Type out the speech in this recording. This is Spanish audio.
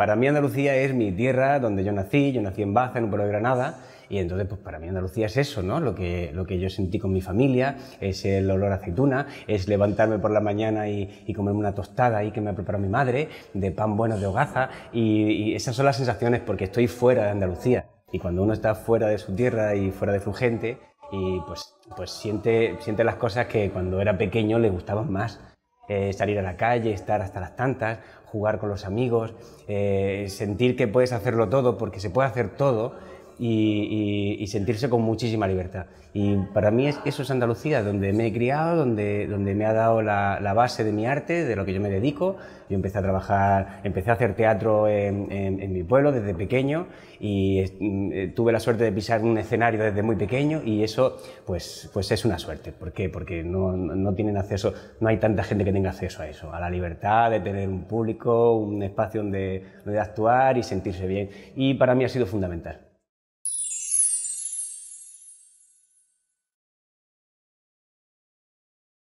Para mí Andalucía es mi tierra donde yo nací en Baza, en un pueblo de Granada, y entonces pues para mí Andalucía es eso, ¿no? Lo que yo sentí con mi familia, es el olor a aceituna, es levantarme por la mañana y comerme una tostada ahí que me ha preparado mi madre, de pan bueno de hogaza, y esas son las sensaciones porque estoy fuera de Andalucía. Y cuando uno está fuera de su tierra y fuera de su gente, y pues siente las cosas que cuando era pequeño le gustaban más. Salir a la calle, estar hasta las tantas, jugar con los amigos, sentir que puedes hacerlo todo, porque se puede hacer todo, y sentirse con muchísima libertad. Y para mí eso es Andalucía, donde me he criado, donde me ha dado la base de mi arte, de lo que yo me dedico. Yo empecé a hacer teatro en mi pueblo desde pequeño, y tuve la suerte de pisar un escenario desde muy pequeño, y eso pues es una suerte. ¿Por qué? Porque no tienen acceso, no hay tanta gente que tenga acceso a eso, a la libertad de tener un público, un espacio donde actuar y sentirse bien, y para mí ha sido fundamental.